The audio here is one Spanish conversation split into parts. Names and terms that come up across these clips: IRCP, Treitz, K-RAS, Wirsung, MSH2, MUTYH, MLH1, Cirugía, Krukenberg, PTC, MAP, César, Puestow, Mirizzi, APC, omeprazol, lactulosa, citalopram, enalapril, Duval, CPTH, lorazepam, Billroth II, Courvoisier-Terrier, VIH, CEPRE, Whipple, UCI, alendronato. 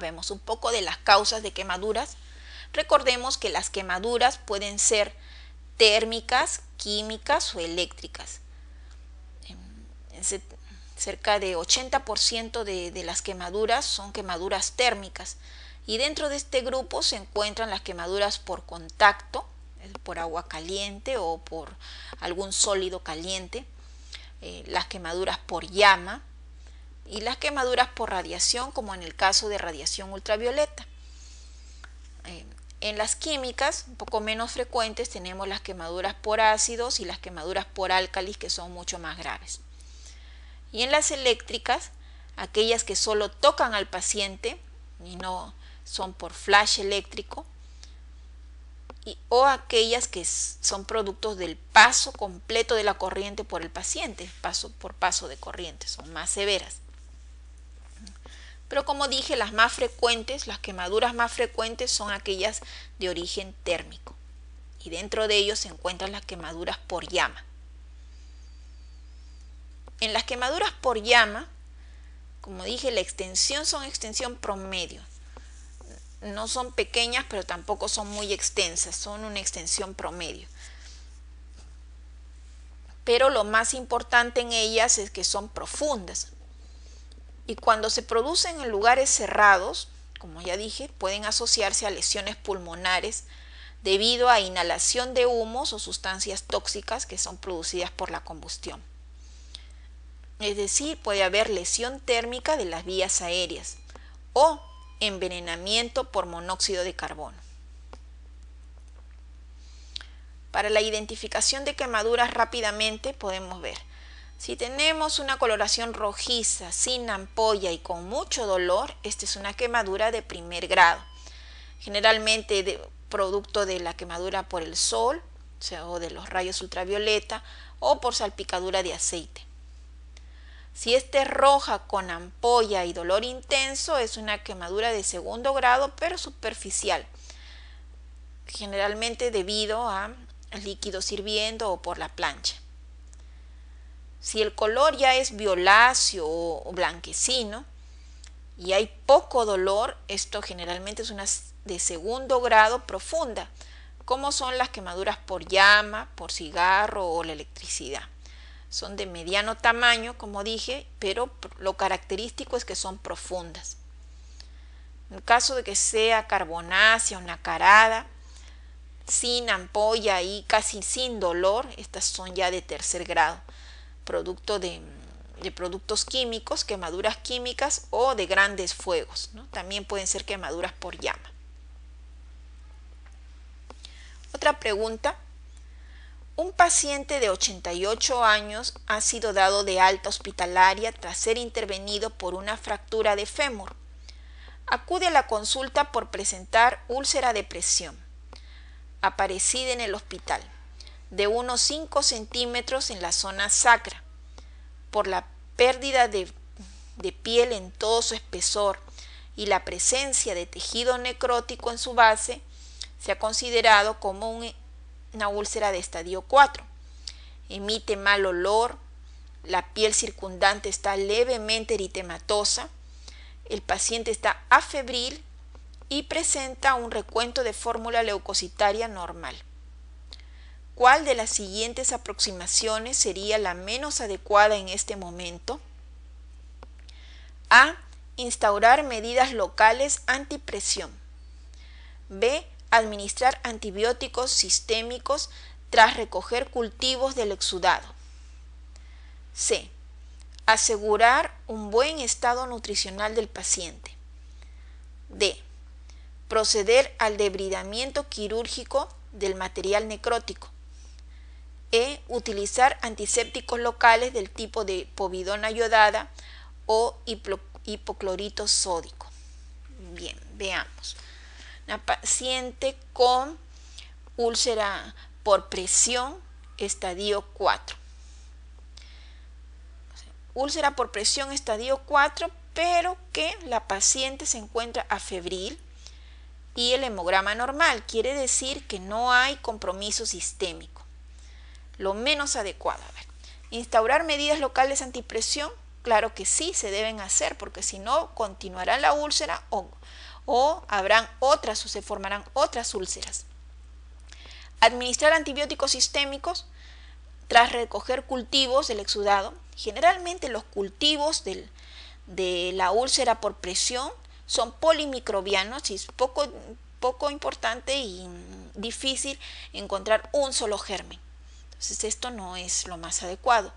Vemos un poco de las causas de quemaduras. Recordemos que las quemaduras pueden ser térmicas, químicas o eléctricas. Cerca de 80% de las quemaduras son quemaduras térmicas, y dentro de este grupo se encuentran las quemaduras por contacto, por agua caliente o por algún sólido caliente, las quemaduras por llama y las quemaduras por radiación, como en el caso de radiación ultravioleta. En las químicas, un poco menos frecuentes, tenemos las quemaduras por ácidos y las quemaduras por álcalis, que son mucho más graves. Y en las eléctricas, aquellas que solo tocan al paciente y no son por flash eléctrico, o aquellas que son productos del paso completo de la corriente por el paciente, paso por paso de corriente, son más severas. Pero como dije, las más frecuentes, las quemaduras más frecuentes son aquellas de origen térmico, y dentro de ellos se encuentran las quemaduras por llama. En las quemaduras por llama, como dije, la extensión son extensión promedio. No son pequeñas, pero tampoco son muy extensas, son una extensión promedio. Pero lo más importante en ellas es que son profundas. Y cuando se producen en lugares cerrados, como ya dije, pueden asociarse a lesiones pulmonares debido a inhalación de humos o sustancias tóxicas que son producidas por la combustión. Es decir, puede haber lesión térmica de las vías aéreas o envenenamiento por monóxido de carbono. Para la identificación de quemaduras rápidamente podemos ver. Si tenemos una coloración rojiza, sin ampolla y con mucho dolor, esta es una quemadura de primer grado. Generalmente producto de la quemadura por el sol, o sea, o de los rayos ultravioleta, o por salpicadura de aceite. Si esta es roja con ampolla y dolor intenso, es una quemadura de segundo grado, pero superficial, generalmente debido a líquidos hirviendo o por la plancha. Si el color ya es violáceo o blanquecino y hay poco dolor, esto generalmente es una de segundo grado profunda, como son las quemaduras por llama, por cigarro o la electricidad. Son de mediano tamaño, como dije, pero lo característico es que son profundas. En caso de que sea carbonácea o nacarada, sin ampolla y casi sin dolor, estas son ya de tercer grado, producto de productos químicos, quemaduras químicas o de grandes fuegos, ¿no? También pueden ser quemaduras por llama. Otra pregunta. Un paciente de 88 años ha sido dado de alta hospitalaria tras ser intervenido por una fractura de fémur. Acude a la consulta por presentar úlcera de presión, aparecida en el hospital, de unos 5 centímetros en la zona sacra, por la pérdida de piel en todo su espesor y la presencia de tejido necrótico en su base. Se ha considerado como una úlcera de estadio 4, emite mal olor, la piel circundante está levemente eritematosa, el paciente está afebril y presenta un recuento de fórmula leucocitaria normal. ¿Cuál de las siguientes aproximaciones sería la menos adecuada en este momento? A. Instaurar medidas locales antipresión. B. Administrar antibióticos sistémicos tras recoger cultivos del exudado. C. Asegurar un buen estado nutricional del paciente. D. Proceder al debridamiento quirúrgico del material necrótico. E. Utilizar antisépticos locales del tipo de povidona yodada o hipoclorito sódico. Bien, veamos. Una paciente con úlcera por presión estadio 4. Úlcera por presión estadio 4, pero que la paciente se encuentra afebril y el hemograma normal. Quiere decir que no hay compromiso sistémico. Lo menos adecuado. A ver, instaurar medidas locales antipresión. Claro que sí, se deben hacer, porque si no, continuará la úlcera o habrán otras, o se formarán otras úlceras. Administrar antibióticos sistémicos tras recoger cultivos del exudado. Generalmente los cultivos de la úlcera por presión son polimicrobianos y es poco importante y difícil encontrar un solo germen. Entonces esto no es lo más adecuado.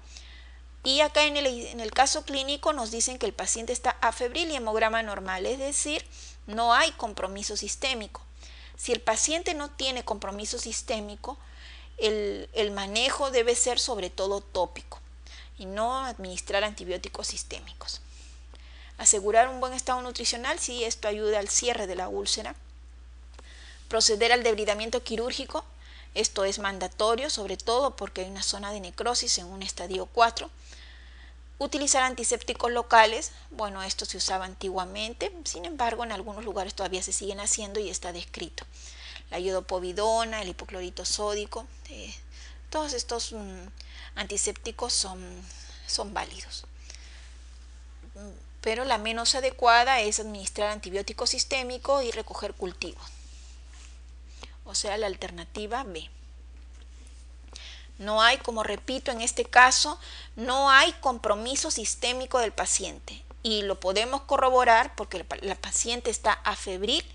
Y acá en el caso clínico nos dicen que el paciente está afebril y hemograma normal, es decir, no hay compromiso sistémico. Si el paciente no tiene compromiso sistémico, el manejo debe ser sobre todo tópico y no administrar antibióticos sistémicos. Asegurar un buen estado nutricional, sí, esto ayuda al cierre de la úlcera. Proceder al debridamiento quirúrgico, esto es mandatorio, sobre todo porque hay una zona de necrosis en un estadio 4. Utilizar antisépticos locales, bueno, esto se usaba antiguamente, sin embargo en algunos lugares todavía se siguen haciendo y está descrito. La iodopovidona, el hipoclorito sódico, todos estos antisépticos son válidos. Pero la menos adecuada es administrar antibiótico sistémico y recoger cultivos. O sea, la alternativa B. No hay, como repito, en este caso, no hay compromiso sistémico del paciente. Y lo podemos corroborar porque la paciente está afebril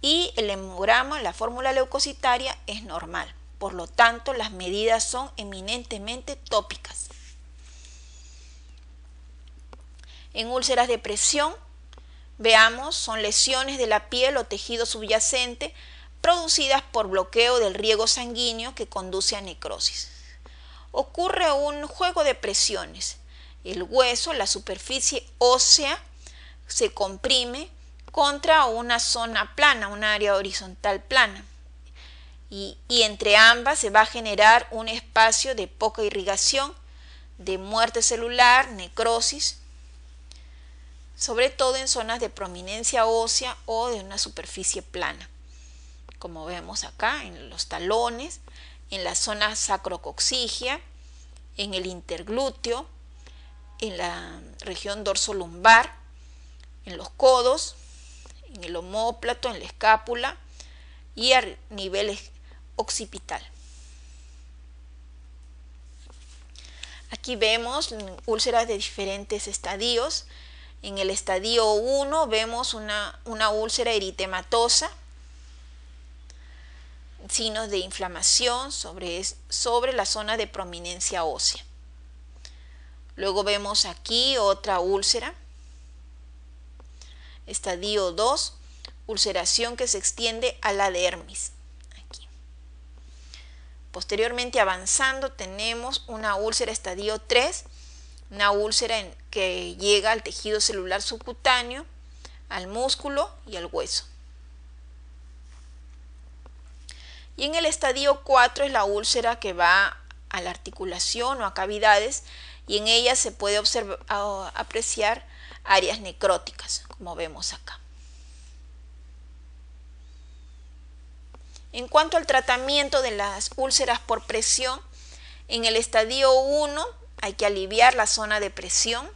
y el hemograma, la fórmula leucocitaria, es normal. Por lo tanto, las medidas son eminentemente tópicas. En úlceras de presión, veamos, son lesiones de la piel o tejido subyacente producidas por bloqueo del riego sanguíneo que conduce a necrosis. Ocurre un juego de presiones. El hueso, la superficie ósea, se comprime contra una zona plana, un área horizontal plana. Y entre ambas se va a generar un espacio de poca irrigación, de muerte celular, necrosis, sobre todo en zonas de prominencia ósea o de una superficie plana, como vemos acá en los talones, en la zona sacrocoxígea, en el interglúteo, en la región dorsolumbar, en los codos, en el omóplato, en la escápula y a nivel occipital. Aquí vemos úlceras de diferentes estadios. En el estadio 1 vemos una úlcera eritematosa, signos de inflamación sobre la zona de prominencia ósea. Luego vemos aquí otra úlcera. Estadio 2, ulceración que se extiende a la dermis. Aquí. Posteriormente, avanzando, tenemos una úlcera estadio 3, una úlcera que llega al tejido celular subcutáneo, al músculo y al hueso. Y en el estadio 4 es la úlcera que va a la articulación o a cavidades, y en ella se puede apreciar áreas necróticas, como vemos acá. En cuanto al tratamiento de las úlceras por presión, en el estadio 1 hay que aliviar la zona de presión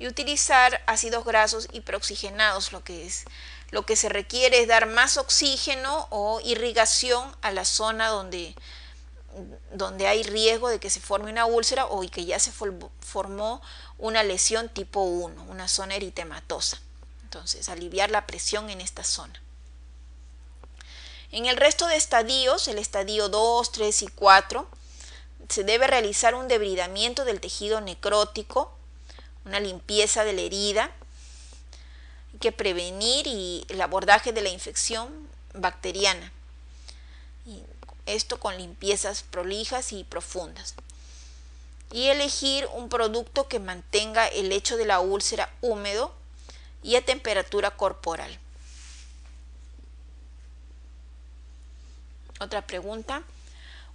y utilizar ácidos grasos hiperoxigenados. Lo que se requiere es dar más oxígeno o irrigación a la zona donde hay riesgo de que se forme una úlcera o que ya se formó una lesión tipo 1, una zona eritematosa. Entonces, aliviar la presión en esta zona. En el resto de estadios, el estadio 2, 3 y 4, se debe realizar un debridamiento del tejido necrótico, una limpieza de la herida. Hay que prevenir el abordaje de la infección bacteriana. Esto con limpiezas prolijas y profundas. Y elegir un producto que mantenga el lecho de la úlcera húmedo y a temperatura corporal. Otra pregunta.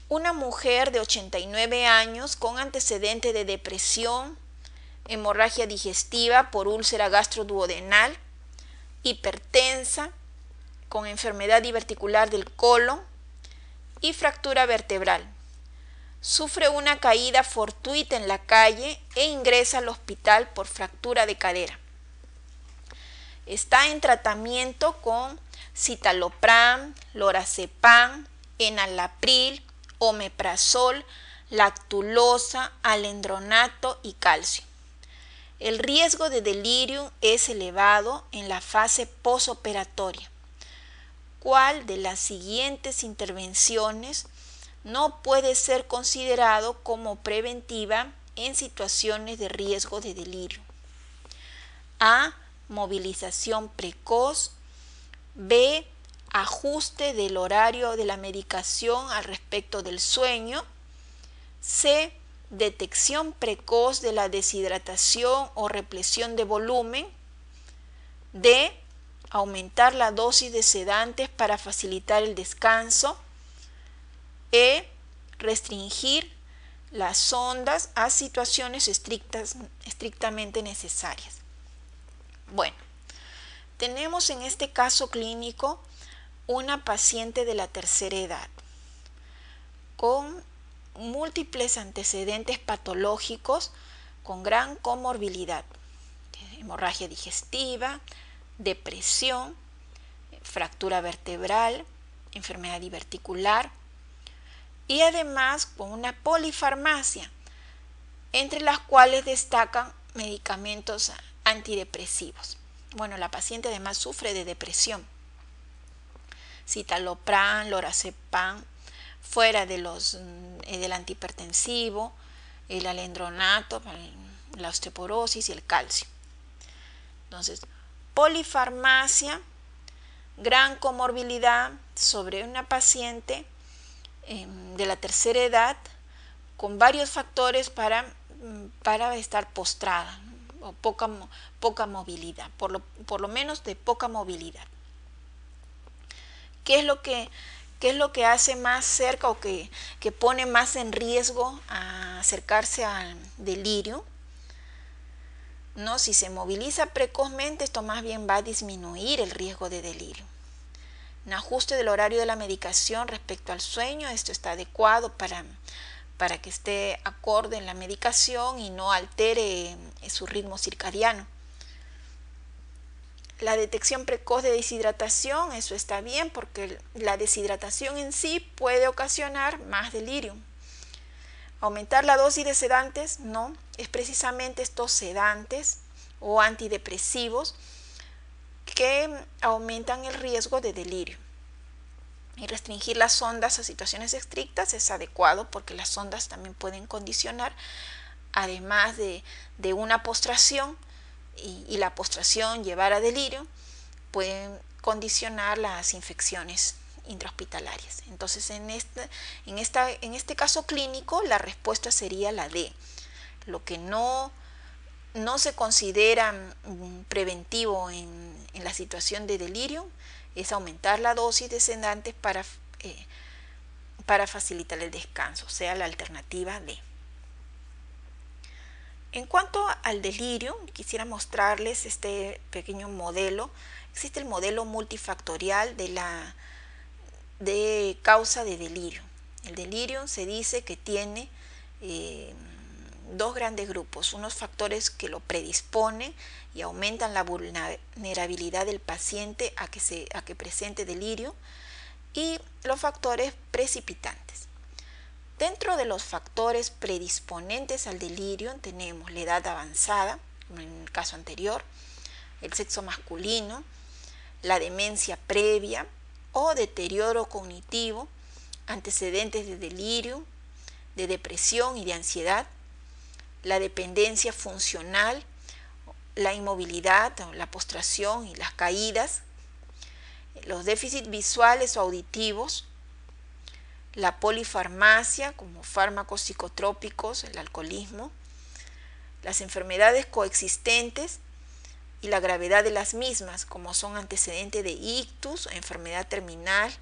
Una mujer de 89 años con antecedente de depresión, hemorragia digestiva por úlcera gastroduodenal, hipertensa, con enfermedad diverticular del colon y fractura vertebral. sufre una caída fortuita en la calle e ingresa al hospital por fractura de cadera. Está en tratamiento con citalopram, lorazepam, enalapril, omeprazol, lactulosa, alendronato y calcio. El riesgo de delirium es elevado en la fase posoperatoria. ¿Cuál de las siguientes intervenciones no puede ser considerado como preventiva en situaciones de riesgo de delirio? A. Movilización precoz. B. Ajuste del horario de la medicación al respecto del sueño. C. Detección precoz de la deshidratación o represión de volumen. D. Aumentar la dosis de sedantes para facilitar el descanso. E. Restringir las ondas a situaciones estrictamente necesarias. Bueno, tenemos en este caso clínico una paciente de la tercera edad con múltiples antecedentes patológicos con gran comorbilidad, hemorragia digestiva, depresión, fractura vertebral, enfermedad diverticular y además con una polifarmacia, entre las cuales destacan medicamentos antidepresivos. Bueno, la paciente además sufre de depresión. Citalopram, lorazepam, fuera de del antihipertensivo, el alendronato, la osteoporosis y el calcio. Entonces, polifarmacia, gran comorbilidad sobre una paciente de la tercera edad con varios factores para estar postrada o poca movilidad, por lo menos de poca movilidad. ¿Qué es lo que hace más cerca o que pone más en riesgo a acercarse al delirio? ¿No? Si se moviliza precozmente, esto más bien va a disminuir el riesgo de delirio. Un ajuste del horario de la medicación respecto al sueño, esto está adecuado para que esté acorde en la medicación y no altere su ritmo circadiano. La detección precoz de deshidratación, eso está bien porque la deshidratación en sí puede ocasionar más delirium. Aumentar la dosis de sedantes, no, es precisamente estos sedantes o antidepresivos que aumentan el riesgo de delirio. Y restringir las ondas a situaciones estrictas es adecuado porque las ondas también pueden condicionar, además de una postración, y la postración llevar a delirio, pueden condicionar las infecciones intrahospitalarias. Entonces, en este caso clínico, la respuesta sería la D. Lo que no se considera preventivo en la situación de delirio es aumentar la dosis de sedantes para facilitar el descanso, o sea, la alternativa D. En cuanto al delirio, quisiera mostrarles este pequeño modelo. Existe el modelo multifactorial de causa de delirio. El delirio se dice que tiene dos grandes grupos, unos factores que lo predisponen y aumentan la vulnerabilidad del paciente a que presente delirio, y los factores precipitantes. Dentro de los factores predisponentes al delirio tenemos la edad avanzada, como en el caso anterior, el sexo masculino, la demencia previa o deterioro cognitivo, antecedentes de delirio, de depresión y de ansiedad, la dependencia funcional, la inmovilidad, la postración y las caídas, los déficits visuales o auditivos, la polifarmacia como fármacos psicotrópicos, el alcoholismo, las enfermedades coexistentes y la gravedad de las mismas, como son antecedentes de ictus, enfermedad terminal,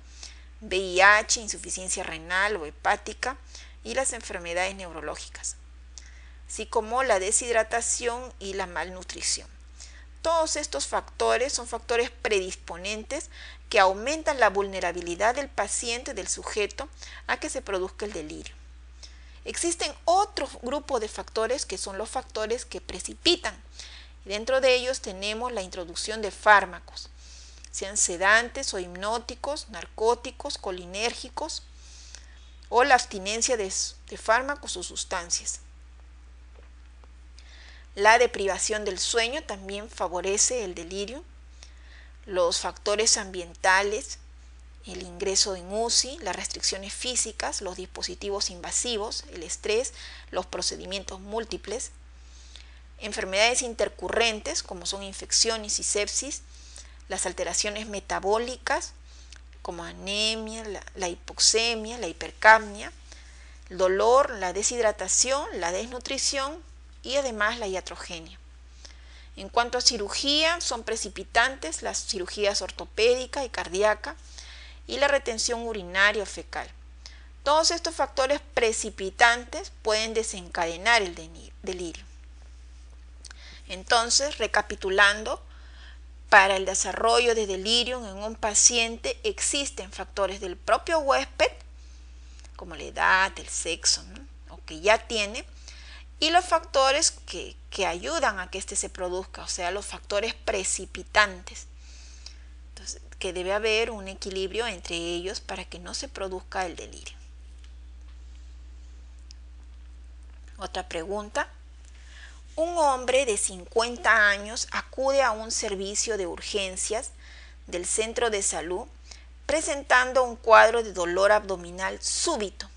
VIH, insuficiencia renal o hepática y las enfermedades neurológicas, así como la deshidratación y la malnutrición. Todos estos factores son factores predisponentes que aumentan la vulnerabilidad del paciente, del sujeto, a que se produzca el delirio. Existen otro grupo de factores que son los factores que precipitan. Dentro de ellos tenemos la introducción de fármacos, sean sedantes o hipnóticos, narcóticos, colinérgicos o la abstinencia de fármacos o sustancias. La deprivación del sueño también favorece el delirio. Los factores ambientales, el ingreso en UCI, las restricciones físicas, los dispositivos invasivos, el estrés, los procedimientos múltiples, enfermedades intercurrentes como son infecciones y sepsis, las alteraciones metabólicas como anemia, la hipoxemia, la hipercapnia, el dolor, la deshidratación, la desnutrición y además la iatrogenia. En cuanto a cirugía, son precipitantes las cirugías ortopédica y cardíaca y la retención urinaria o fecal. Todos estos factores precipitantes pueden desencadenar el delirio. Entonces, recapitulando, para el desarrollo de delirium en un paciente existen factores del propio huésped, como la edad, el sexo, ¿no? o que ya tiene, y los factores que ayudan a que este se produzca, o sea, los factores precipitantes. Entonces, que debe haber un equilibrio entre ellos para que no se produzca el delirio. Otra pregunta. Un hombre de 50 años acude a un servicio de urgencias del centro de salud presentando un cuadro de dolor abdominal súbito.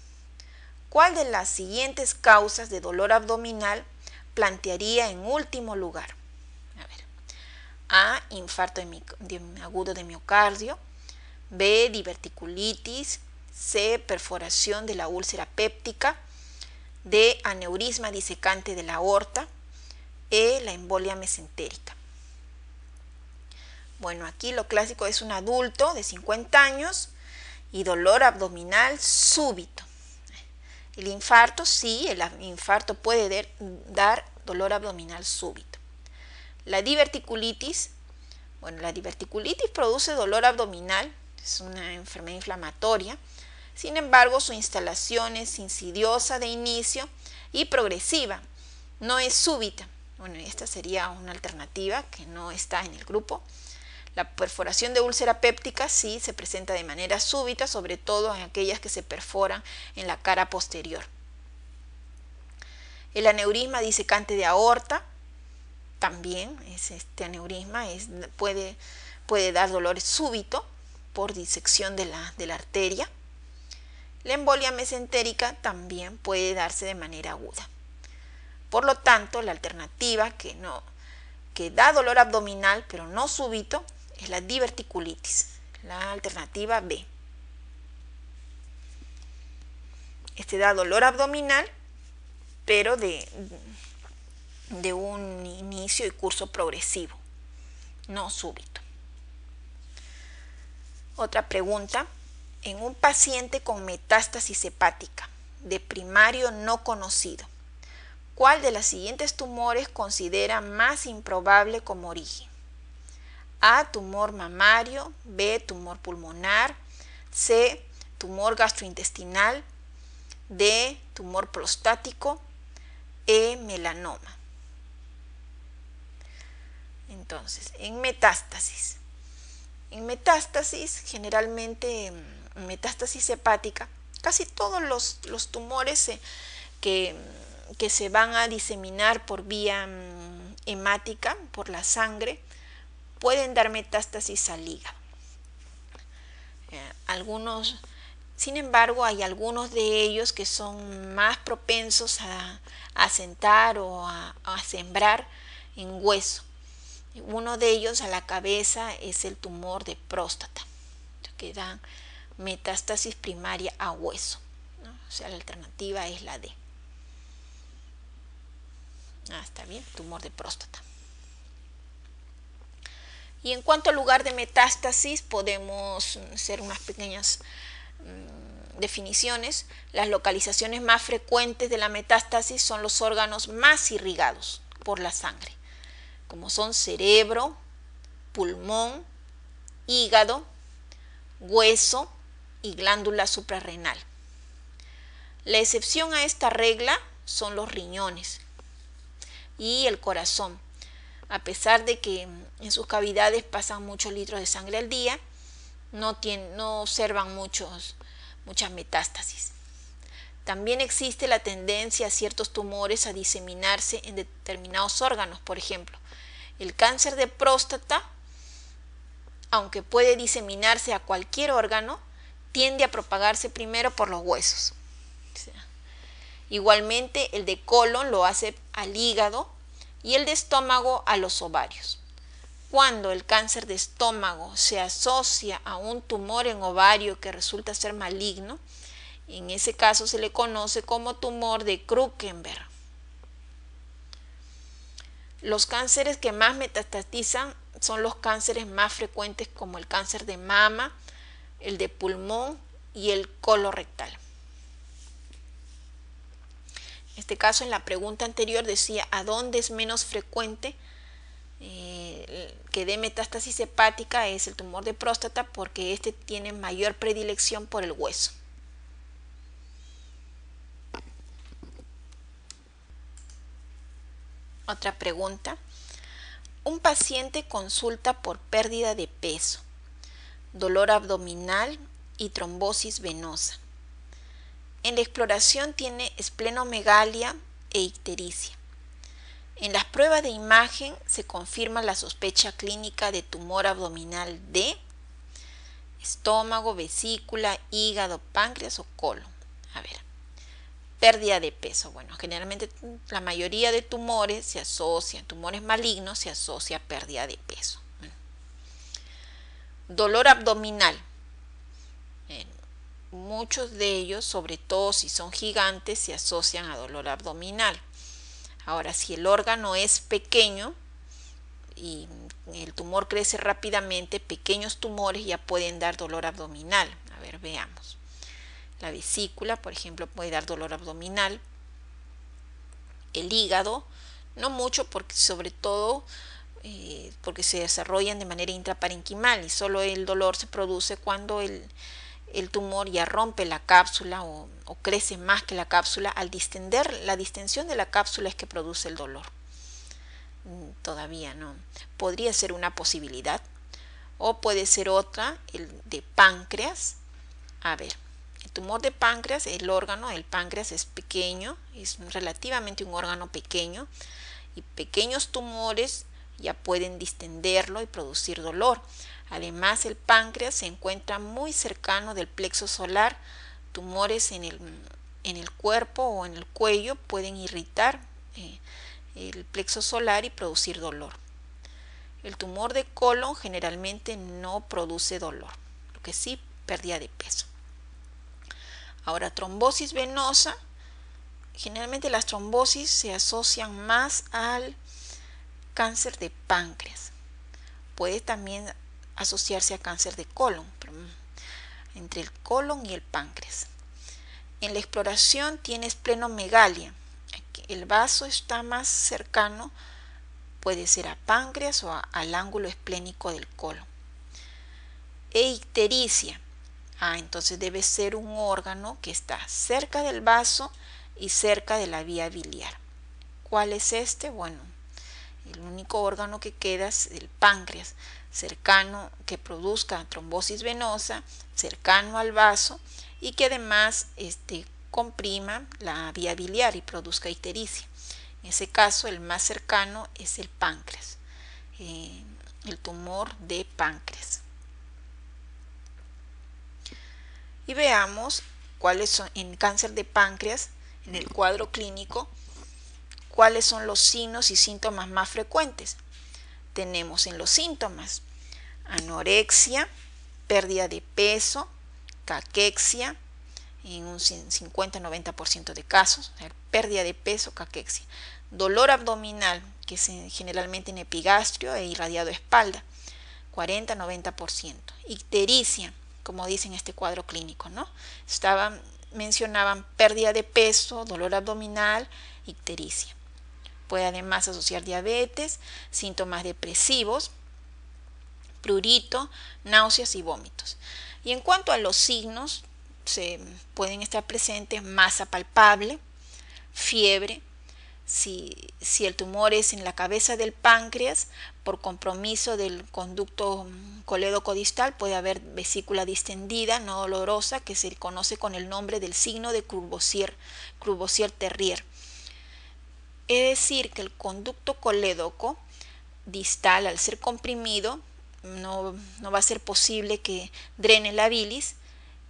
¿Cuál de las siguientes causas de dolor abdominal plantearía en último lugar? A ver. A. Infarto agudo de miocardio. B. Diverticulitis. C. Perforación de la úlcera péptica. D. Aneurisma disecante de la aorta. E, la embolia mesentérica. Bueno, aquí lo clásico es un adulto de 50 años y dolor abdominal súbito. El infarto, sí, el infarto puede dar dolor abdominal súbito. La diverticulitis, bueno, la diverticulitis produce dolor abdominal, es una enfermedad inflamatoria. Sin embargo, su instalación es insidiosa de inicio y progresiva, no es súbita. Bueno, esta sería una alternativa que no está en el grupo. La perforación de úlcera péptica sí se presenta de manera súbita, sobre todo en aquellas que se perforan en la cara posterior. El aneurisma disecante de aorta también, puede dar dolor súbito por disección de la arteria. La embolia mesentérica también puede darse de manera aguda. Por lo tanto, la alternativa que da dolor abdominal pero no súbito es la diverticulitis, la alternativa B. Este da dolor abdominal pero de un inicio y curso progresivo, no súbito. Otra pregunta, en un paciente con metástasis hepática de primario no conocido, ¿cuál de los siguientes tumores considera más improbable como origen? A. Tumor mamario. B. Tumor pulmonar. C. Tumor gastrointestinal. D. Tumor prostático. E. Melanoma. Entonces, en metástasis. En metástasis, generalmente en metástasis hepática, casi todos los tumores que se van a diseminar por vía hemática, por la sangre, pueden dar metástasis al hígado. Sin embargo, hay algunos de ellos que son más propensos a sentar o a sembrar en hueso. Uno de ellos a la cabeza es el tumor de próstata, que da metástasis primaria a hueso, ¿no? O sea, la alternativa es la D. Está bien, tumor de próstata. Y en cuanto al lugar de metástasis, podemos hacer unas pequeñas definiciones. Las localizaciones más frecuentes de la metástasis son los órganos más irrigados por la sangre, como son cerebro, pulmón, hígado, hueso y glándula suprarrenal. La excepción a esta regla son los riñones y el corazón. A pesar de que en sus cavidades pasan muchos litros de sangre al día, no observan muchas metástasis. También existe la tendencia a ciertos tumores a diseminarse en determinados órganos. Por ejemplo, el cáncer de próstata, aunque puede diseminarse a cualquier órgano, tiende a propagarse primero por los huesos. Igualmente, el de colon lo hace al hígado y el de estómago a los ovarios. Cuando el cáncer de estómago se asocia a un tumor en ovario que resulta ser maligno, en ese caso se le conoce como tumor de Krukenberg. Los cánceres que más metastatizan son los cánceres más frecuentes, como el cáncer de mama, el de pulmón y el colorectal. En este caso, en la pregunta anterior decía ¿a dónde es menos frecuente que dé metástasis hepática? Es el tumor de próstata, porque este tiene mayor predilección por el hueso. Otra pregunta. Un paciente consulta por pérdida de peso, dolor abdominal y trombosis venosa. En la exploración tiene esplenomegalia e ictericia. En las pruebas de imagen se confirma la sospecha clínica de tumor abdominal de estómago, vesícula, hígado, páncreas o colon. A ver, pérdida de peso. Bueno, generalmente la mayoría de tumores se asocian, tumores malignos se asocia a pérdida de peso. Bueno. Dolor abdominal. Muchos de ellos, sobre todo si son gigantes, se asocian a dolor abdominal. Ahora, si el órgano es pequeño y el tumor crece rápidamente, pequeños tumores ya pueden dar dolor abdominal. A ver, veamos. La vesícula, por ejemplo, puede dar dolor abdominal. El hígado, no mucho, porque sobre todo porque se desarrollan de manera intraparenquimal y solo el dolor se produce cuando el tumor ya rompe la cápsula o crece más que la cápsula. Al distender, la distensión de la cápsula es que produce el dolor. Todavía no. Podría ser una posibilidad. O puede ser otra, el de páncreas. A ver, el tumor de páncreas, el órgano, el páncreas es pequeño, es relativamente un órgano pequeño. Y pequeños tumores ya pueden distenderlo y producir dolor. Además, el páncreas se encuentra muy cercano del plexo solar. Tumores en el cuerpo o en el cuello pueden irritar el plexo solar y producir dolor. El tumor de colon generalmente no produce dolor, lo que sí, pérdida de peso. Ahora, trombosis venosa. Generalmente las trombosis se asocian más al cáncer de páncreas. Puede también asociarse a cáncer de colon, pero entre el colon y el páncreas. En la exploración tiene esplenomegalia. El vaso está más cercano, puede ser a páncreas o al ángulo esplénico del colon. E ictericia. Entonces debe ser un órgano que está cerca del vaso y cerca de la vía biliar. ¿Cuál es este? Bueno, el único órgano que queda es el páncreas, cercano, que produzca trombosis venosa, cercano al vaso y que además comprima la vía biliar y produzca ictericia. En ese caso, el más cercano es el páncreas, el tumor de páncreas. Y veamos cuáles son en cáncer de páncreas, en el cuadro clínico, cuáles son los signos y síntomas más frecuentes. Tenemos en los síntomas anorexia, pérdida de peso, caquexia, en un 50-90% de casos, pérdida de peso, caquexia. Dolor abdominal, que es generalmente en epigastrio e irradiado a espalda, 40-90%. Ictericia, como dice en este cuadro clínico, ¿no? Mencionaban pérdida de peso, dolor abdominal, ictericia. Puede además asociar diabetes, síntomas depresivos, prurito, náuseas y vómitos. Y en cuanto a los signos, se pueden estar presentes masa palpable, fiebre, si el tumor es en la cabeza del páncreas, por compromiso del conducto colédoco-distal puede haber vesícula distendida, no dolorosa, que se conoce con el nombre del signo de Courvoisier-Terrier. Es decir, que el conducto colédoco distal, al ser comprimido, no va a ser posible que drene la bilis,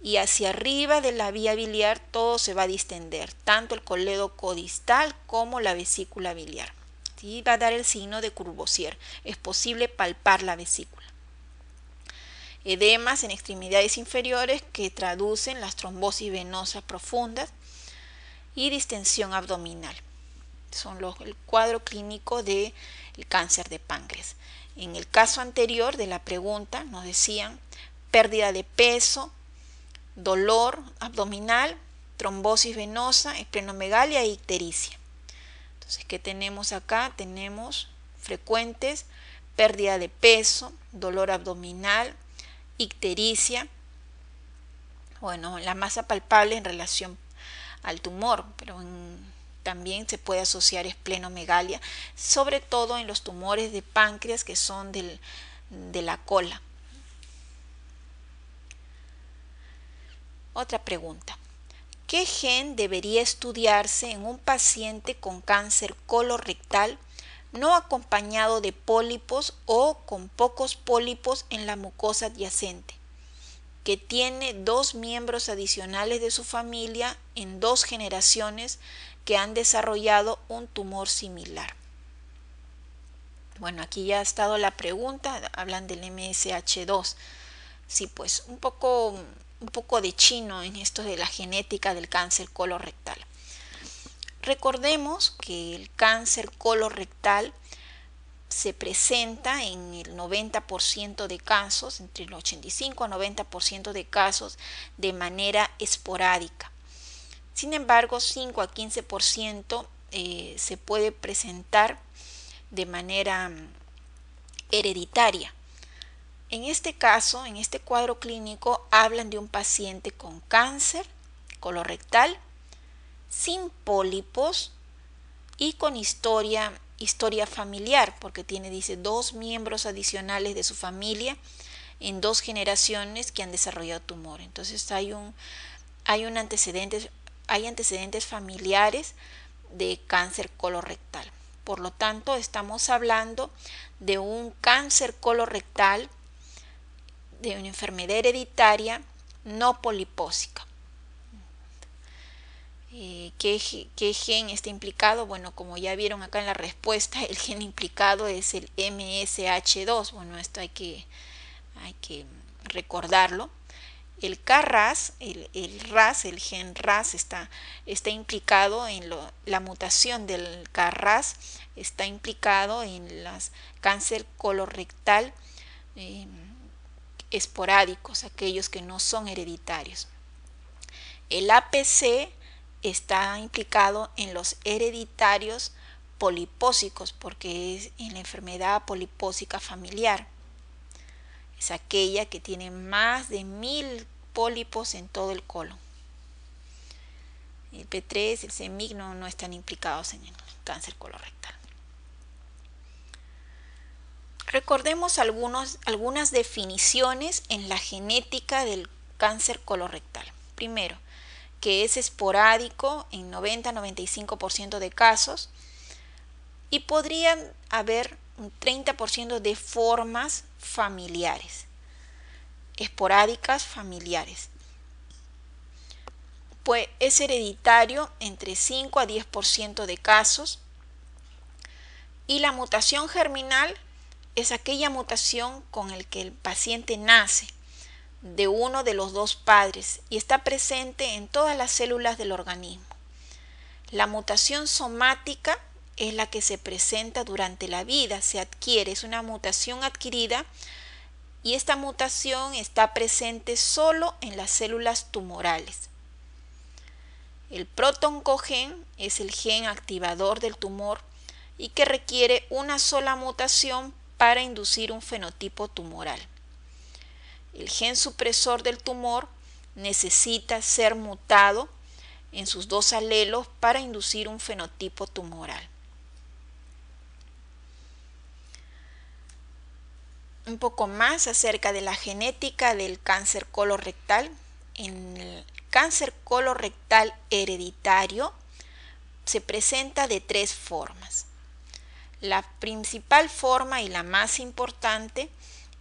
y hacia arriba de la vía biliar todo se va a distender, tanto el colédoco distal como la vesícula biliar. ¿Sí? Va a dar el signo de Courvoisier. Es posible palpar la vesícula. Edemas en extremidades inferiores que traducen las trombosis venosas profundas y distensión abdominal. Son el cuadro clínico del cáncer de páncreas. En el caso anterior de la pregunta nos decían pérdida de peso, dolor abdominal, trombosis venosa, esplenomegalia e ictericia. Entonces, ¿qué tenemos acá? Tenemos frecuentes pérdida de peso, dolor abdominal, ictericia. Bueno, la masa palpable en relación al tumor, pero también se puede asociar esplenomegalia, sobre todo en los tumores de páncreas que son de la cola. Otra pregunta. ¿Qué gen debería estudiarse en un paciente con cáncer colorectal no acompañado de pólipos o con pocos pólipos en la mucosa adyacente, que tiene dos miembros adicionales de su familia en dos generaciones que han desarrollado un tumor similar? Bueno, aquí ya ha estado la pregunta, hablan del MSH2. Sí, pues un poco de chino en esto de la genética del cáncer colorectal. Recordemos que el cáncer colorectal se presenta en el 90% de casos, entre el 85 a 90% de casos, de manera esporádica. Sin embargo, 5 a 15% se puede presentar de manera hereditaria. En este caso, en este cuadro clínico, hablan de un paciente con cáncer colorectal, sin pólipos y con historia familiar, porque tiene, dice, dos miembros adicionales de su familia en dos generaciones que han desarrollado tumor. Entonces hay antecedentes familiares de cáncer colorectal. Por lo tanto, estamos hablando de un cáncer colorectal, de una enfermedad hereditaria no polipósica. ¿Qué gen está implicado? Bueno, como ya vieron acá en la respuesta, el gen implicado es el MSH2. Bueno, esto hay que recordarlo. El K-RAS, el gen RAS está implicado en la mutación del K-RAS, está implicado en las cáncer colorectal esporádicos, aquellos que no son hereditarios. El APC está implicado en los hereditarios polipósicos, porque es en la enfermedad polipósica familiar. Es aquella que tiene más de 1000 pólipos en todo el colon. El P3, el CMIC no están implicados en el cáncer colorectal. Recordemos algunas definiciones en la genética del cáncer colorectal. Primero, que es esporádico en 90-95% de casos y podrían haber un 30% de formas familiares, esporádicas familiares. Pues es hereditario entre 5 a 10% de casos y la mutación germinal es aquella mutación con la que el paciente nace de uno de los dos padres y está presente en todas las células del organismo. La mutación somática es la que se presenta durante la vida, se adquiere, es una mutación adquirida y esta mutación está presente solo en las células tumorales. El protoncogen es el gen activador del tumor y que requiere una sola mutación para inducir un fenotipo tumoral. El gen supresor del tumor necesita ser mutado en sus dos alelos para inducir un fenotipo tumoral. Un poco más acerca de la genética del cáncer colorectal. En el cáncer colorectal hereditario se presenta de tres formas. La principal forma y la más importante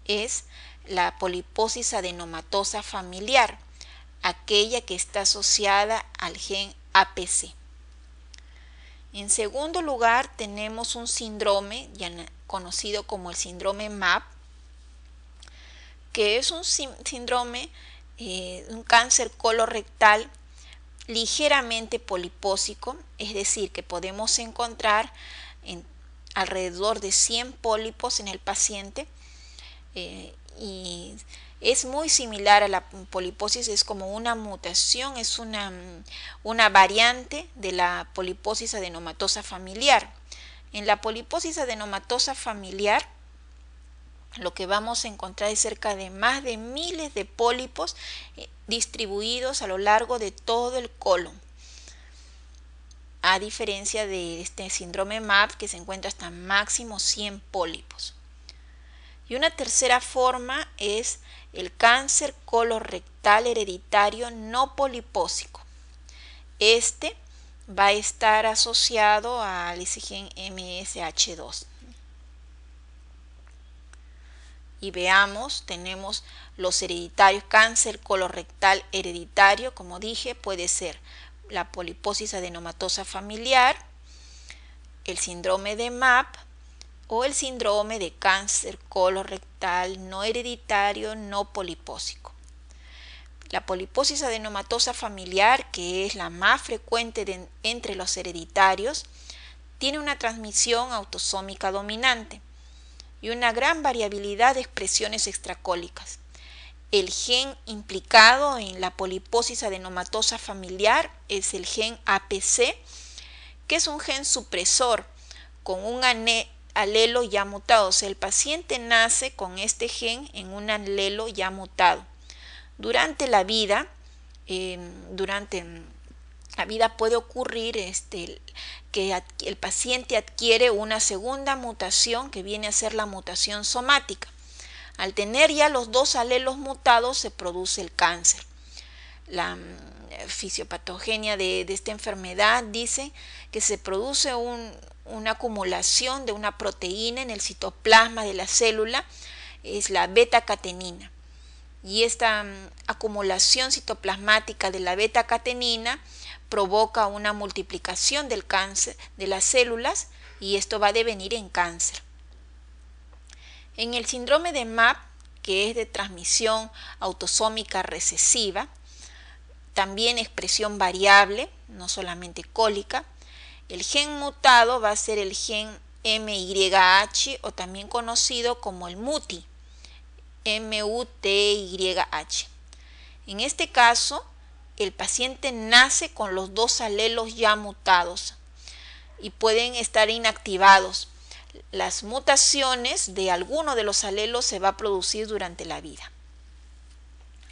es la poliposis adenomatosa familiar, aquella que está asociada al gen APC. En segundo lugar, tenemos un síndrome conocido como el síndrome MAP, que es un síndrome, un cáncer colorectal ligeramente polipósico, es decir, que podemos encontrar alrededor de 100 pólipos en el paciente, y es muy similar a la poliposis, es como una mutación, es una variante de la poliposis adenomatosa familiar. En la poliposis adenomatosa familiar lo que vamos a encontrar es cerca de más de miles de pólipos distribuidos a lo largo de todo el colon, a diferencia de este síndrome MAP que se encuentra hasta máximo 100 pólipos. Y una tercera forma es el cáncer colorectal hereditario no polipósico. Este va a estar asociado al gen MSH2. Y veamos, tenemos los hereditarios. Cáncer colorectal hereditario, como dije, puede ser la poliposis adenomatosa familiar, el síndrome de MAP o el síndrome de cáncer colorectal no hereditario no polipósico. La poliposis adenomatosa familiar, que es la más frecuente entre los hereditarios, tiene una transmisión autosómica dominante y una gran variabilidad de expresiones extracólicas. El gen implicado en la poliposis adenomatosa familiar es el gen APC, que es un gen supresor con un alelo ya mutado. O sea, el paciente nace con este gen en un alelo ya mutado. Durante la vida, puede ocurrir que el paciente adquiere una segunda mutación que viene a ser la mutación somática. Al tener ya los dos alelos mutados se produce el cáncer. La fisiopatogenia de esta enfermedad dice que se produce una acumulación de una proteína en el citoplasma de la célula, es la beta-catenina. Y esta acumulación citoplasmática de la beta-catenina provoca una multiplicación del cáncer de las células, y esto va a devenir en cáncer. En el síndrome de MAP, que es de transmisión autosómica recesiva, también expresión variable, no solamente cólica, el gen mutado va a ser el gen MYH, o también conocido como el MUTYH. MUTYH. En este caso, el paciente nace con los dos alelos ya mutados y pueden estar inactivados. Las mutaciones de alguno de los alelos se va a producir durante la vida.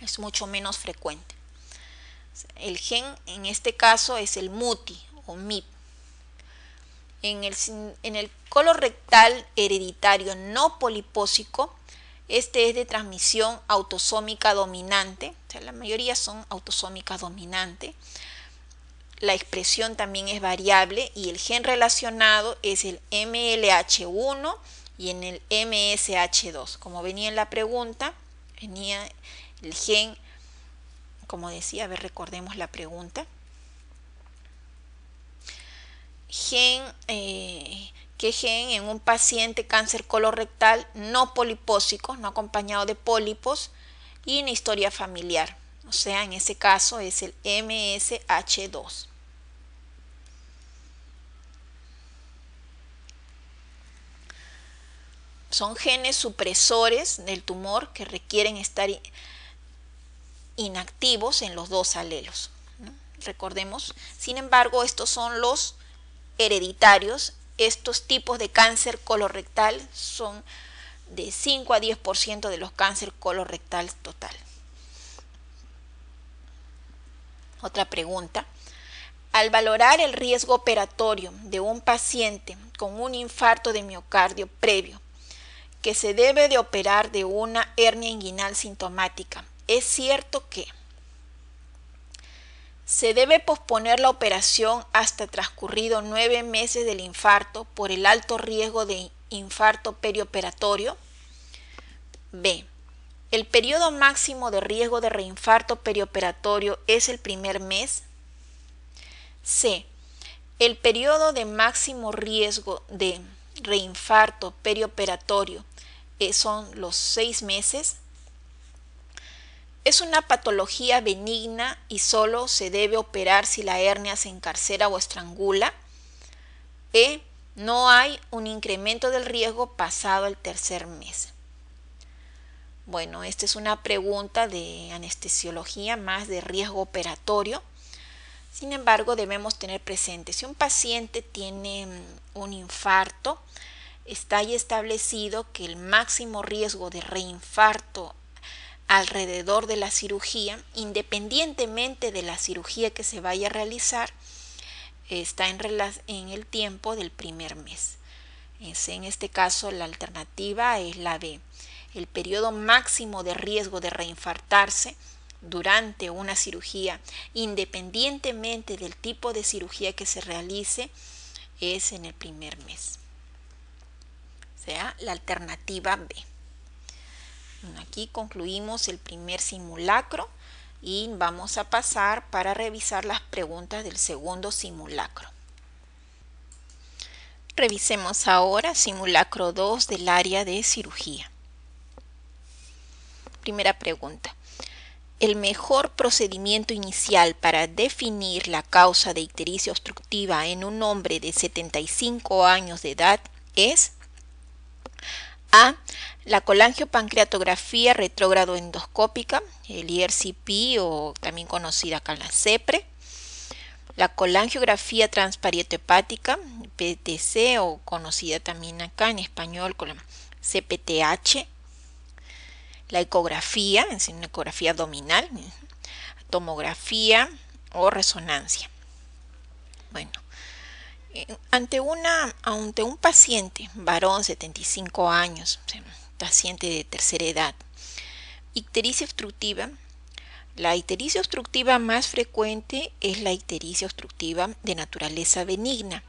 Es mucho menos frecuente. El gen en este caso es el MUTYH o MIP. En el colorectal hereditario no polipósico, este es de transmisión autosómica dominante, o sea, la mayoría son autosómicas dominantes. La expresión también es variable y el gen relacionado es el MLH1 y en el MSH2. Como venía en la pregunta, venía el gen, como decía, a ver, recordemos la pregunta. ¿Qué gen en un paciente cáncer colorectal no polipósico, no acompañado de pólipos y una historia familiar? O sea, en ese caso es el MSH2. Son genes supresores del tumor que requieren estar inactivos en los dos alelos, ¿no? Recordemos, sin embargo, estos son los hereditarios. Estos tipos de cáncer colorectal son de 5 a 10% de los cáncer colorectal total. Otra pregunta. Al valorar el riesgo operatorio de un paciente con un infarto de miocardio previo, que se debe de operar de una hernia inguinal sintomática, ¿es cierto que se debe posponer la operación hasta transcurrido 9 meses del infarto por el alto riesgo de infarto perioperatorio? B. ¿El periodo máximo de riesgo de reinfarto perioperatorio es el primer mes? C. ¿El periodo de máximo riesgo de reinfarto perioperatorio son los 6 meses? Es una patología benigna y solo se debe operar si la hernia se encarcera o estrangula. E. No hay un incremento del riesgo pasado el tercer mes. Bueno, esta es una pregunta de anestesiología más de riesgo operatorio. Sin embargo, debemos tener presente, si un paciente tiene un infarto, está ahí establecido que el máximo riesgo de reinfarto alrededor de la cirugía, independientemente de la cirugía que se vaya a realizar, está en el tiempo del primer mes. En este caso, la alternativa es la B. El periodo máximo de riesgo de reinfartarse durante una cirugía, independientemente del tipo de cirugía que se realice, es en el primer mes. O sea, la alternativa B. Bueno, aquí concluimos el primer simulacro y vamos a pasar para revisar las preguntas del segundo simulacro. Revisemos ahora simulacro 2 del área de cirugía. Primera pregunta. El mejor procedimiento inicial para definir la causa de ictericia obstructiva en un hombre de 75 años de edad es A. La colangiopancreatografía retrógrado endoscópica, el IRCP o también conocida acá en la CEPRE. La colangiografía transparieto-hepática, PTC o conocida también acá en español con la CPTH. La ecografía, es una ecografía abdominal, tomografía o resonancia. Bueno, ante un paciente, varón, 75 años, paciente de tercera edad, ictericia obstructiva, la ictericia obstructiva más frecuente es la ictericia obstructiva de naturaleza benigna.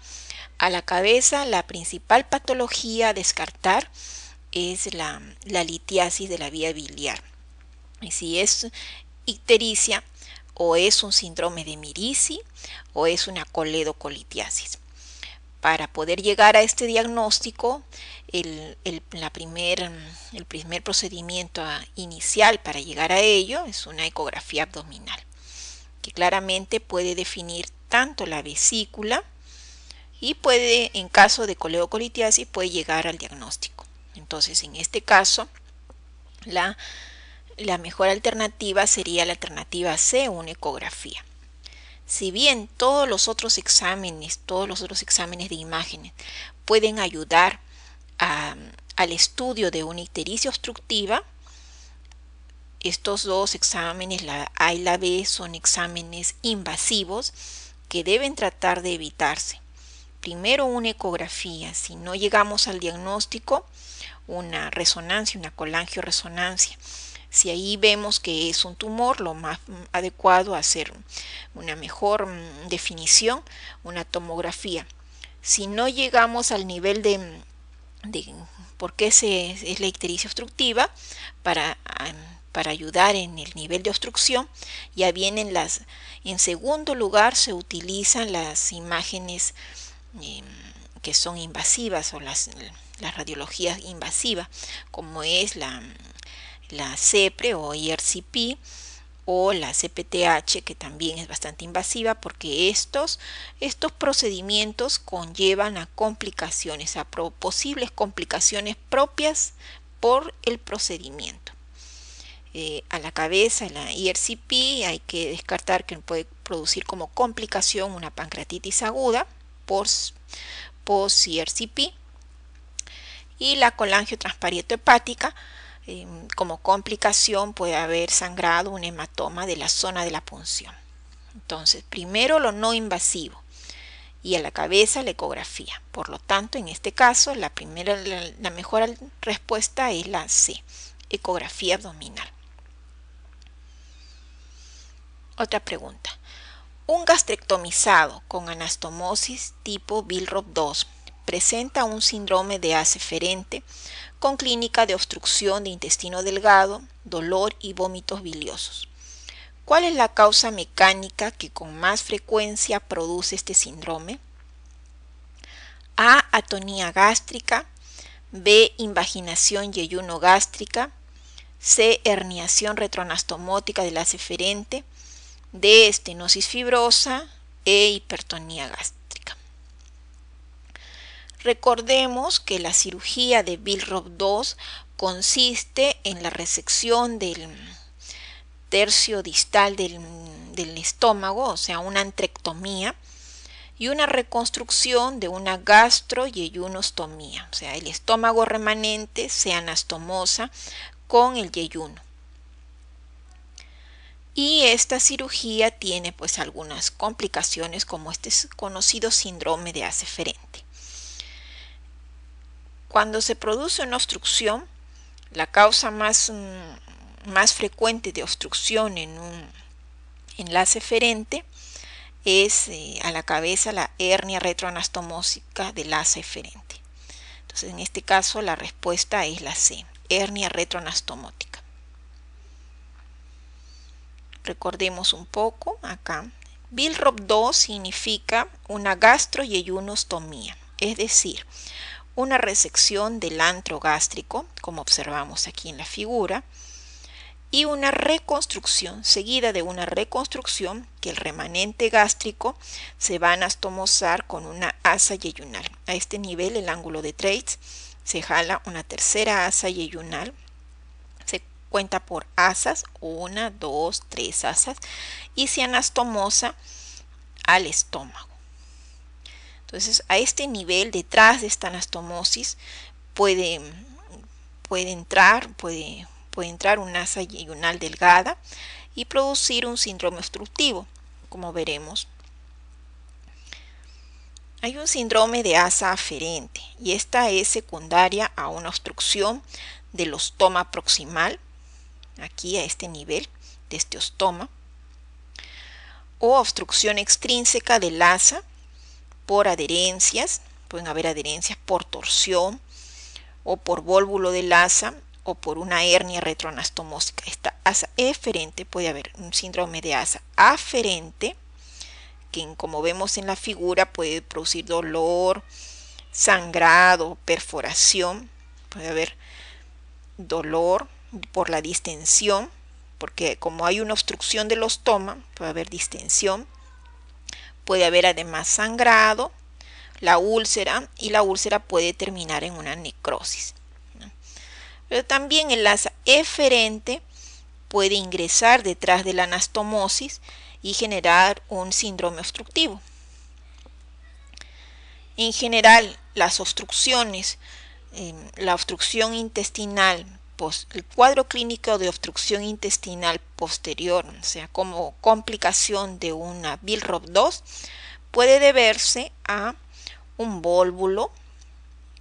A la cabeza, la principal patología a descartar es la litiasis de la vía biliar. Y si es ictericia, o es un síndrome de Mirizzi, o es una coledocolitiasis. Para poder llegar a este diagnóstico, el primer procedimiento inicial para llegar a ello es una ecografía abdominal, que claramente puede definir tanto la vesícula y puede, en caso de coledocolitiasis, puede llegar al diagnóstico. Entonces, en este caso, la mejor alternativa sería la alternativa C, una ecografía. Si bien todos los otros exámenes de imágenes pueden ayudar al estudio de una ictericia obstructiva, estos dos exámenes, la A y la B, son exámenes invasivos que deben tratar de evitarse. Primero una ecografía, si no llegamos al diagnóstico, una resonancia, una colangioresonancia. Si ahí vemos que es un tumor, lo más adecuado a hacer una mejor definición, una tomografía. Si no llegamos al nivel de por qué es la ictericia obstructiva, para ayudar en el nivel de obstrucción, ya vienen en segundo lugar se utilizan las imágenes que son invasivas o las radiologías invasivas, como es la CEPRE o IRCP o la CPTH, que también es bastante invasiva porque estos procedimientos conllevan a complicaciones, a posibles complicaciones propias por el procedimiento. A la cabeza, la IRCP, hay que descartar que puede producir como complicación una pancreatitis aguda post-IRCP, y la colangiotransparieto-hepática. Como complicación puede haber sangrado, un hematoma de la zona de la punción. Entonces, primero lo no invasivo y a la cabeza la ecografía. Por lo tanto, en este caso, la mejor respuesta es la C, ecografía abdominal. Otra pregunta. Un gastrectomizado con anastomosis tipo Billroth II presenta un síndrome de haz eferente con clínica de obstrucción de intestino delgado, dolor y vómitos biliosos. ¿Cuál es la causa mecánica que con más frecuencia produce este síndrome? A. Atonía gástrica. B. Invaginación y eyuno gástrica. C. Herniación retronastomótica del haz eferente. D. Estenosis fibrosa. E. Hipertonía gástrica. Recordemos que la cirugía de Billroth II consiste en la resección del tercio distal del estómago, o sea, una antrectomía, y una reconstrucción de una gastro y eyunostomía, o sea, el estómago remanente se anastomosa con el yeyuno. Y esta cirugía tiene pues algunas complicaciones como este conocido síndrome de haz eferente. Cuando se produce una obstrucción, la causa más frecuente de obstrucción en un enlace eferente es a la cabeza la hernia retroanastomósica del haz eferente. Entonces, en este caso la respuesta es la C, hernia retroanastomótica. Recordemos un poco acá. Billroth II significa una gastroyeyunostomía, es decir, una resección del antro gástrico, como observamos aquí en la figura, y una reconstrucción, seguida de una reconstrucción que el remanente gástrico se va a anastomosar con una asa yeyunal. A este nivel, el ángulo de Treitz, se jala una tercera asa yeyunal, se cuenta por asas, 1, 2, 3 asas, y se anastomosa al estómago. Entonces, a este nivel, detrás de esta anastomosis, puede entrar un asa yeyunal delgada y producir un síndrome obstructivo, como veremos. Hay un síndrome de asa aferente y esta es secundaria a una obstrucción del ostoma proximal, aquí a este nivel de este ostoma, o obstrucción extrínseca del asa por adherencias, pueden haber adherencias por torsión o por vólvulo del asa, o por una hernia retroanastomósica. Esta asa eferente, puede haber un síndrome de asa aferente, que como vemos en la figura puede producir dolor, sangrado, perforación, puede haber dolor por la distensión, porque como hay una obstrucción del ostoma, puede haber distensión, puede haber además sangrado, la úlcera, y la úlcera puede terminar en una necrosis. Pero también el asa eferente puede ingresar detrás de la anastomosis y generar un síndrome obstructivo. En general, las obstrucciones, la obstrucción intestinal, el cuadro clínico de obstrucción intestinal posterior, o sea, como complicación de una Billroth II, puede deberse a un vólvulo.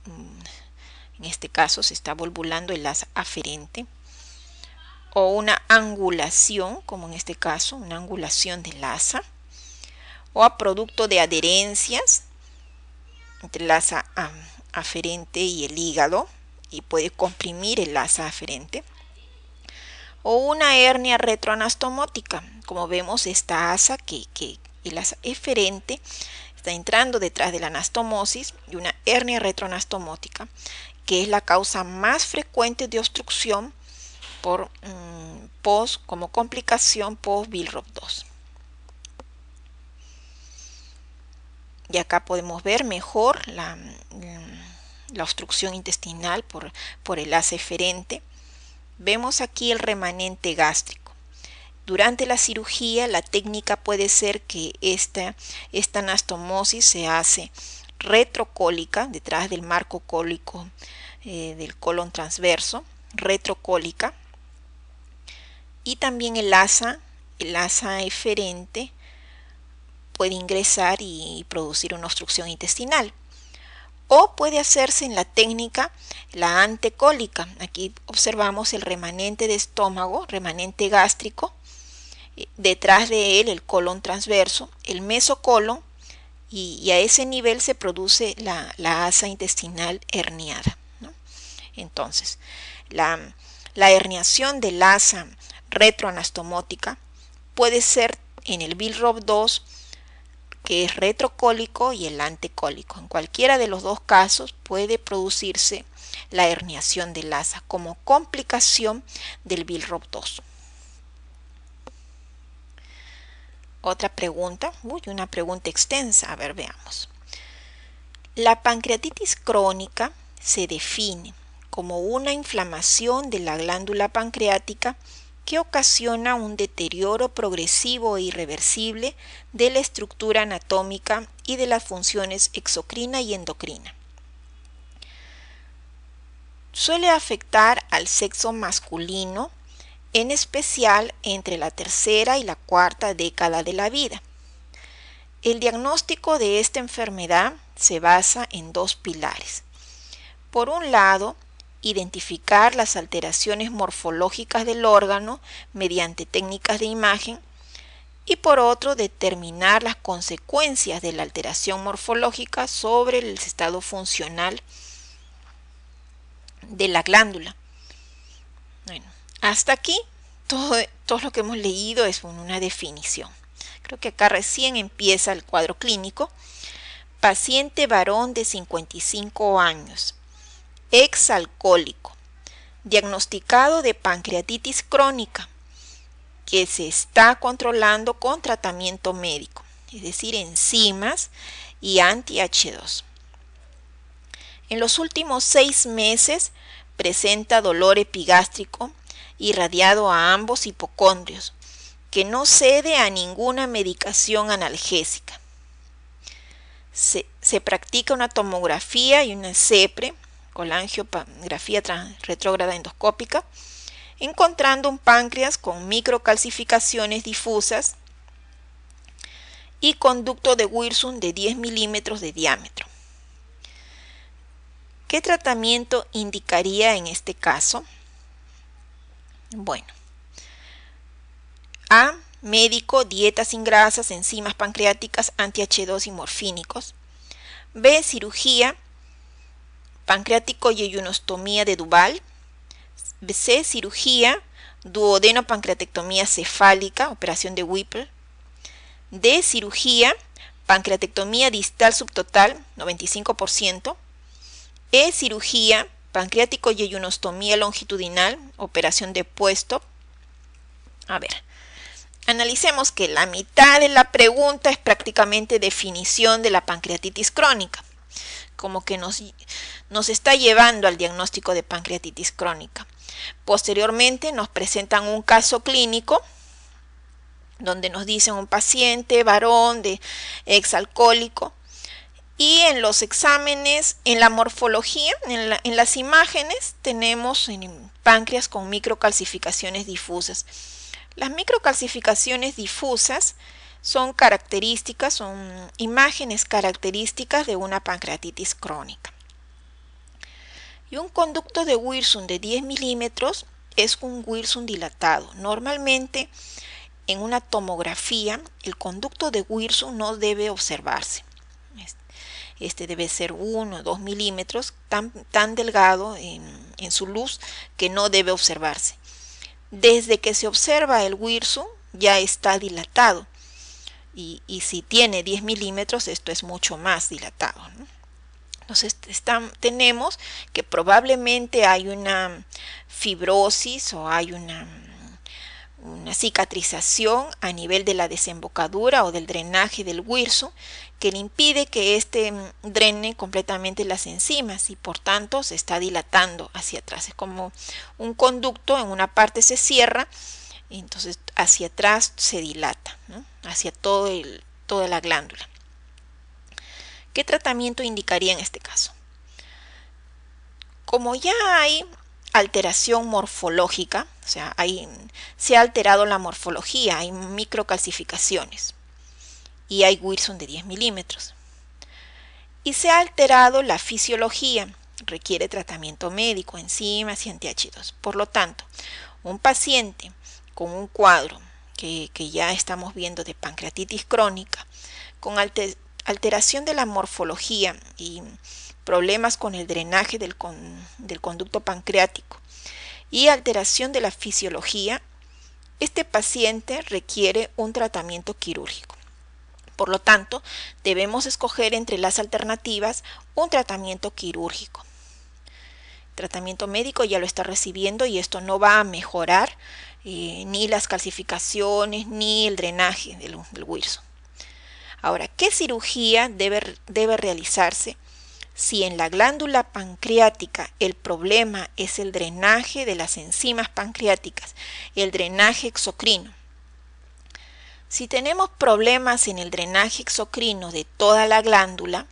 En este caso se está volvulando el asa aferente, o una angulación, como en este caso, una angulación del asa, o a producto de adherencias entre el asa aferente y el hígado, y puede comprimir el asa aferente, o una hernia retroanastomótica, como vemos esta asa que el asa eferente está entrando detrás de la anastomosis, y una hernia retroanastomótica, que es la causa más frecuente de obstrucción como complicación post Billroth II. Y acá podemos ver mejor la obstrucción intestinal por el asa eferente. Vemos aquí el remanente gástrico. Durante la cirugía, la técnica puede ser que esta anastomosis se hace retrocólica, detrás del marco cólico del colon transverso, retrocólica, y también el asa eferente puede ingresar y producir una obstrucción intestinal. O puede hacerse en la técnica la antecólica. Aquí observamos el remanente de estómago, remanente gástrico, detrás de él el colon transverso, el mesocolon, y a ese nivel se produce la asa intestinal herniada, ¿no? Entonces, la herniación del asa retroanastomótica puede ser en el Billroth II, que es retrocólico, y el antecólico. En cualquiera de los dos casos puede producirse la herniación del asa como complicación del Billroth II. Otra pregunta, una pregunta extensa, a ver, veamos. La pancreatitis crónica se define como una inflamación de la glándula pancreática que ocasiona un deterioro progresivo e irreversible de la estructura anatómica y de las funciones exocrina y endocrina. Suele afectar al sexo masculino, en especial entre la tercera y la cuarta década de la vida. El diagnóstico de esta enfermedad se basa en dos pilares. Por un lado, identificar las alteraciones morfológicas del órgano mediante técnicas de imagen, y por otro, determinar las consecuencias de la alteración morfológica sobre el estado funcional de la glándula. Bueno, hasta aquí todo lo que hemos leído es una definición. Creo que acá recién empieza el cuadro clínico. Paciente varón de 55 años. Exalcohólico, diagnosticado de pancreatitis crónica, que se está controlando con tratamiento médico, es decir, enzimas y anti-H2. En los últimos 6 meses presenta dolor epigástrico irradiado a ambos hipocondrios, que no cede a ninguna medicación analgésica. Se practica una tomografía y una CEPRE, colangiografía retrógrada endoscópica, encontrando un páncreas con microcalcificaciones difusas y conducto de Wirsung de 10 milímetros de diámetro. ¿Qué tratamiento indicaría en este caso? Bueno, A, médico, dieta sin grasas, enzimas pancreáticas, anti-H2 y morfínicos. B, cirugía pancreático y ayunostomía de Duval. C, cirugía duodenopancreatectomía cefálica, operación de Whipple. D, cirugía pancreatectomía distal subtotal, 95%. E, cirugía pancreático y ayunostomía longitudinal, operación de Puestow. A ver, analicemos que la mitad de la pregunta es prácticamente definición de la pancreatitis crónica, como que nos está llevando al diagnóstico de pancreatitis crónica. Posteriormente nos presentan un caso clínico donde nos dicen un paciente varón de exalcohólico, y en los exámenes, en la morfología, en las imágenes, tenemos en páncreas con microcalcificaciones difusas. Las microcalcificaciones difusas son características, son imágenes características de una pancreatitis crónica. Y un conducto de Wirsung de 10 milímetros es un Wirsung dilatado. Normalmente en una tomografía el conducto de Wirsung no debe observarse. Este debe ser 1 o 2 milímetros, tan delgado en su luz que no debe observarse. Desde que se observa el Wirsung ya está dilatado. Y si tiene 10 milímetros, esto es mucho más dilatado, ¿no? Entonces tenemos que probablemente hay una fibrosis o hay una cicatrización a nivel de la desembocadura o del drenaje del Wirsung, que le impide que éste drene completamente las enzimas y por tanto se está dilatando hacia atrás. Es como un conducto, en una parte se cierra, entonces hacia atrás se dilata, ¿no? Hacia toda la glándula. ¿Qué tratamiento indicaría en este caso? Como ya hay alteración morfológica, o sea, se ha alterado la morfología, hay microcalcificaciones, y hay Wirsung de 10 milímetros. Y se ha alterado la fisiología, requiere tratamiento médico, enzimas y antiácidos. Por lo tanto, un paciente con un cuadro que ya estamos viendo de pancreatitis crónica, con alteración de la morfología y problemas con el drenaje del conducto pancreático y alteración de la fisiología, este paciente requiere un tratamiento quirúrgico. Por lo tanto, debemos escoger entre las alternativas un tratamiento quirúrgico. El tratamiento médico ya lo está recibiendo y esto no va a mejorar ni las calcificaciones ni el drenaje del Wirsung. Ahora, ¿qué cirugía debe realizarse si en la glándula pancreática el problema es el drenaje de las enzimas pancreáticas, el drenaje exocrino? Si tenemos problemas en el drenaje exocrino de toda la glándula,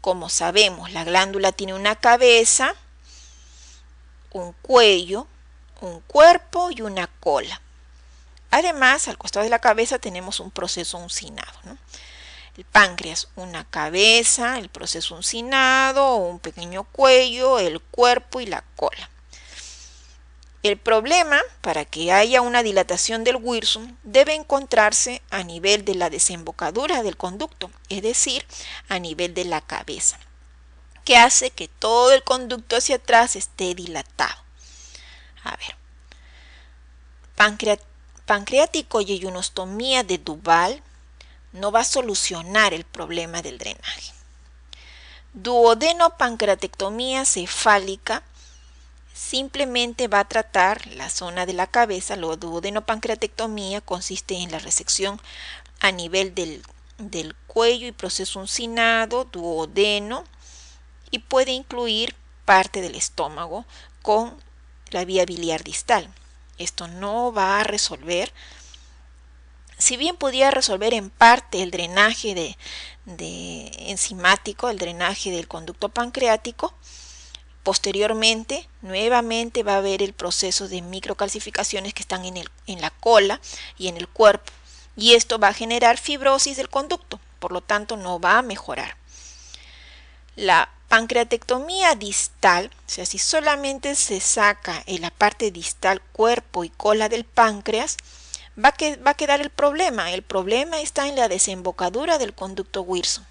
como sabemos, la glándula tiene una cabeza, un cuello, un cuerpo y una cola. Además, al costado de la cabeza tenemos un proceso uncinado, ¿no? El páncreas, una cabeza, el proceso uncinado, un pequeño cuello, el cuerpo y la cola. El problema, para que haya una dilatación del Wirsung, debe encontrarse a nivel de la desembocadura del conducto, es decir, a nivel de la cabeza, que hace que todo el conducto hacia atrás esté dilatado. A ver, pancreático y yeyunostomía de Duval no va a solucionar el problema del drenaje. Duodenopancreatectomía cefálica simplemente va a tratar la zona de la cabeza. La duodenopancreatectomía consiste en la resección a nivel del cuello y proceso uncinado, duodeno, y puede incluir parte del estómago con la vía biliar distal. Esto no va a resolver, si bien podría resolver en parte el drenaje enzimático, el drenaje del conducto pancreático. Posteriormente, nuevamente va a haber el proceso de microcalcificaciones que están en la cola y en el cuerpo. Y esto va a generar fibrosis del conducto, por lo tanto no va a mejorar. La pancreatectomía distal, o sea, si solamente se saca en la parte distal, cuerpo y cola del páncreas, va a quedar el problema. El problema está en la desembocadura del conducto Wirsung.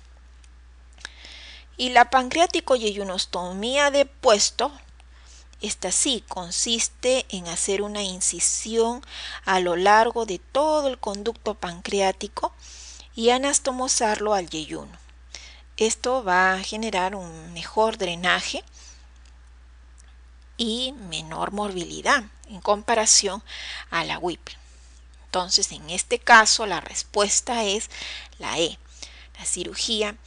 Y la pancreático yeyunostomía de Puestow, esta sí consiste en hacer una incisión a lo largo de todo el conducto pancreático y anastomosarlo al yeyuno. Esto va a generar un mejor drenaje y menor morbilidad en comparación a la Whipple. Entonces, en este caso, la respuesta es la E. La cirugía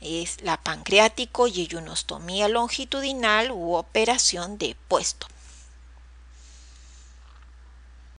es la pancreático yeyunostomía longitudinal u operación de Puestow.